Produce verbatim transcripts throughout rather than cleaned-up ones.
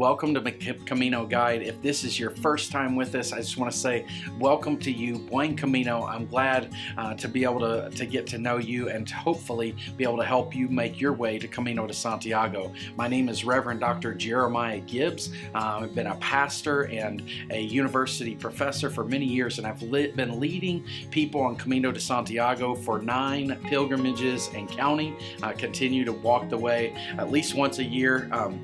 Welcome to Camino Guide. If this is your first time with us, I just want to say welcome to you, buen camino. I'm glad uh, to be able to, to get to know you and to hopefully be able to help you make your way to Camino de Santiago. My name is Reverend Doctor Jeremiah Gibbs. Uh, I've been a pastor and a university professor for many years, and I've li been leading people on Camino de Santiago for nine pilgrimages and counting. I continue to walk the way at least once a year. Um,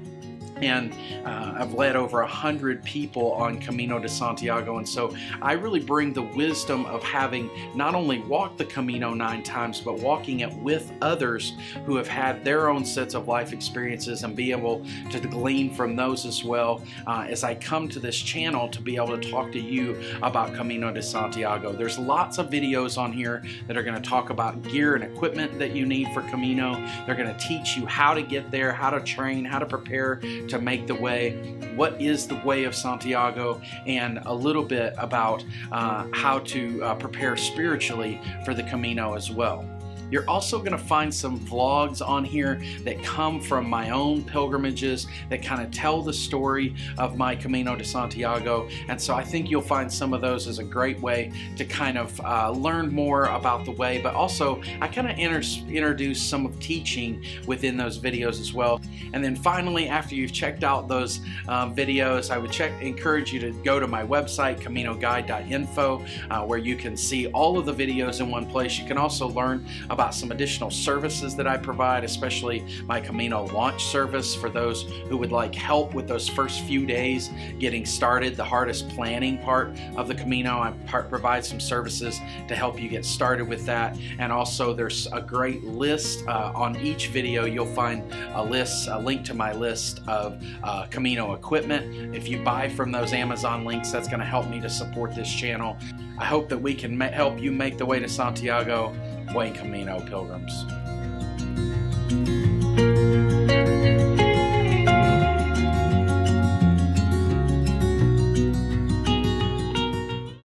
And uh, I've led over a hundred people on Camino de Santiago, and so I really bring the wisdom of having not only walked the Camino nine times, but walking it with others who have had their own sets of life experiences, and be able to glean from those as well uh, as I come to this channel to be able to talk to you about Camino de Santiago. There's lots of videos on here that are going to talk about gear and equipment that you need for Camino. They're going to teach you how to get there, how to train, how to prepare to make the way, what is the way of Santiago, and a little bit about uh, how to uh, prepare spiritually for the Camino as well. You're also going to find some vlogs on here that come from my own pilgrimages that kind of tell the story of my Camino de Santiago, and so I think you'll find some of those as a great way to kind of uh, learn more about the way, but also I kind of introduce some of teaching within those videos as well. And then finally, after you've checked out those uh, videos, I would check, encourage you to go to my website, Camino Guide dot info, uh, where you can see all of the videos in one place. You can also learn about about some additional services that I provide, especially my Camino launch service for those who would like help with those first few days getting started, the hardest planning part of the Camino. I provide some services to help you get started with that, and also there's a great list uh, on each video. You'll find a list, a link to my list of uh, Camino equipment. If you buy from those Amazon links, that's going to help me to support this channel. I hope that we can help you make the way to Santiago. Buen Camino, pilgrims.